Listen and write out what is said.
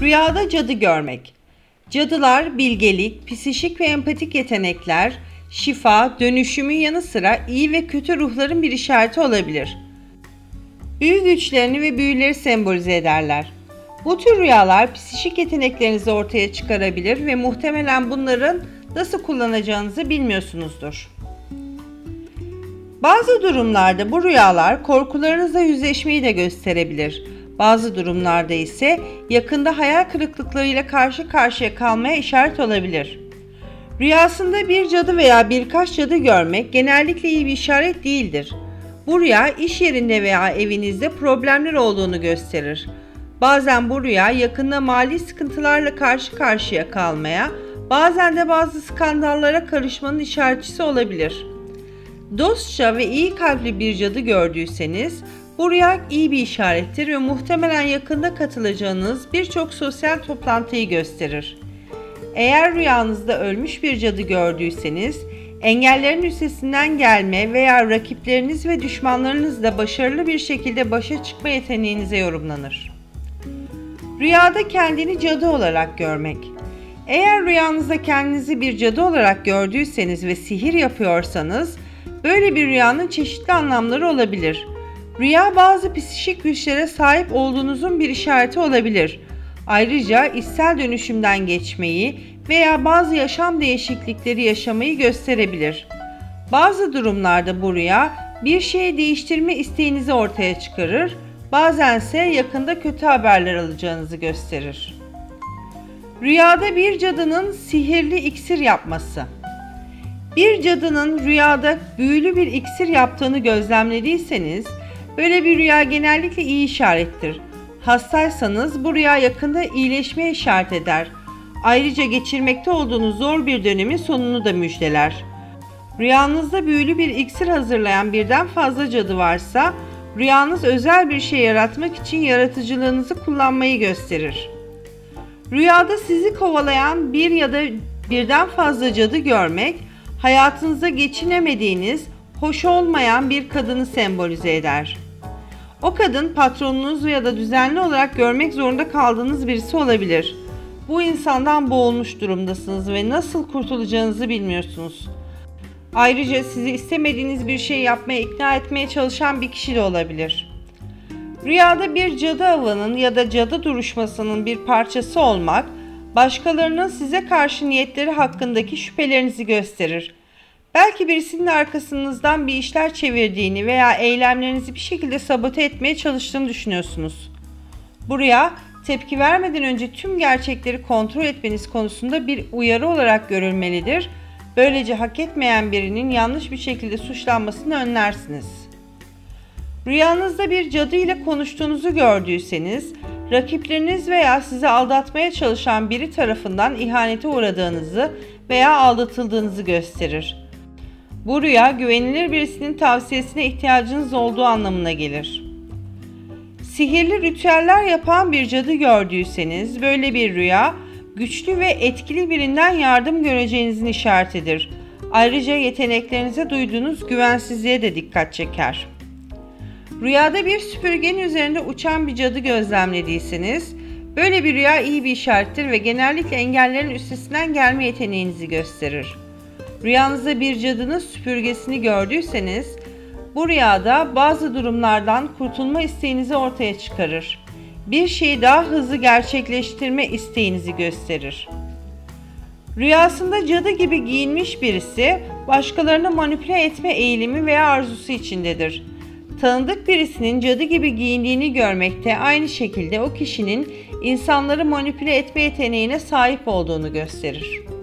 Rüyada cadı görmek. Cadılar bilgelik, psişik ve empatik yetenekler, şifa, dönüşümün yanı sıra iyi ve kötü ruhların bir işareti olabilir. Büyü güçlerini ve büyüleri sembolize ederler. Bu tür rüyalar psişik yeteneklerinizi ortaya çıkarabilir ve muhtemelen bunların nasıl kullanacağınızı bilmiyorsunuzdur. Bazı durumlarda bu rüyalar korkularınızla yüzleşmeyi de gösterebilir. Bazı durumlarda ise yakında hayal kırıklıklarıyla karşı karşıya kalmaya işaret olabilir. Rüyasında bir cadı veya birkaç cadı görmek genellikle iyi bir işaret değildir. Bu rüya iş yerinde veya evinizde problemler olduğunu gösterir. Bazen bu rüya yakında mali sıkıntılarla karşı karşıya kalmaya, bazen de bazı skandallara karışmanın işaretçisi olabilir. Dostça ve iyi kalpli bir cadı gördüyseniz, bu rüya iyi bir işarettir ve muhtemelen yakında katılacağınız birçok sosyal toplantıyı gösterir. Eğer rüyanızda ölmüş bir cadı gördüyseniz, engellerin üstesinden gelme veya rakipleriniz ve düşmanlarınızla başarılı bir şekilde başa çıkma yeteneğinize yorumlanır. Rüyada kendini cadı olarak görmek. Eğer rüyanızda kendinizi bir cadı olarak gördüyseniz ve sihir yapıyorsanız, böyle bir rüyanın çeşitli anlamları olabilir. Rüya bazı psişik güçlere sahip olduğunuzun bir işareti olabilir. Ayrıca içsel dönüşümden geçmeyi veya bazı yaşam değişiklikleri yaşamayı gösterebilir. Bazı durumlarda bu rüya bir şeyi değiştirme isteğinizi ortaya çıkarır, bazense yakında kötü haberler alacağınızı gösterir. Rüyada bir cadının sihirli iksir yapması. Bir cadının rüyada büyülü bir iksir yaptığını gözlemlediyseniz, böyle bir rüya genellikle iyi işarettir. Hastaysanız bu rüya yakında iyileşmeye işaret eder. Ayrıca geçirmekte olduğunuz zor bir dönemin sonunu da müjdeler. Rüyanızda büyülü bir iksir hazırlayan birden fazla cadı varsa, rüyanız özel bir şey yaratmak için yaratıcılığınızı kullanmayı gösterir. Rüyada sizi kovalayan bir ya da birden fazla cadı görmek, hayatınıza geçinemediğiniz, hoş olmayan bir kadını sembolize eder. O kadın patronunuz ya da düzenli olarak görmek zorunda kaldığınız birisi olabilir. Bu insandan boğulmuş durumdasınız ve nasıl kurtulacağınızı bilmiyorsunuz. Ayrıca sizi istemediğiniz bir şey yapmaya ikna etmeye çalışan bir kişi de olabilir. Rüyada bir cadı avının ya da cadı duruşmasının bir parçası olmak, başkalarının size karşı niyetleri hakkındaki şüphelerinizi gösterir. Belki birisinin arkasınızdan bir işler çevirdiğini veya eylemlerinizi bir şekilde sabote etmeye çalıştığını düşünüyorsunuz. Bu rüya, tepki vermeden önce tüm gerçekleri kontrol etmeniz konusunda bir uyarı olarak görülmelidir. Böylece hak etmeyen birinin yanlış bir şekilde suçlanmasını önlersiniz. Rüyanızda bir cadı ile konuştuğunuzu gördüyseniz, rakipleriniz veya sizi aldatmaya çalışan biri tarafından ihanete uğradığınızı veya aldatıldığınızı gösterir. Bu rüya güvenilir birisinin tavsiyesine ihtiyacınız olduğu anlamına gelir. Sihirli ritüeller yapan bir cadı gördüyseniz, böyle bir rüya güçlü ve etkili birinden yardım göreceğinizin işaretidir. Ayrıca yeteneklerinize duyduğunuz güvensizliğe de dikkat çeker. Rüyada bir süpürgenin üzerinde uçan bir cadı gözlemlediyseniz, böyle bir rüya iyi bir işarettir ve genellikle engellerin üstesinden gelme yeteneğinizi gösterir. Rüyanızda bir cadının süpürgesini gördüyseniz, bu rüyada bazı durumlardan kurtulma isteğinizi ortaya çıkarır. Bir şeyi daha hızlı gerçekleştirme isteğinizi gösterir. Rüyasında cadı gibi giyinmiş birisi, başkalarını manipüle etme eğilimi veya arzusu içindedir. Tanıdık birisinin cadı gibi giyindiğini görmekte aynı şekilde o kişinin insanları manipüle etme yeteneğine sahip olduğunu gösterir.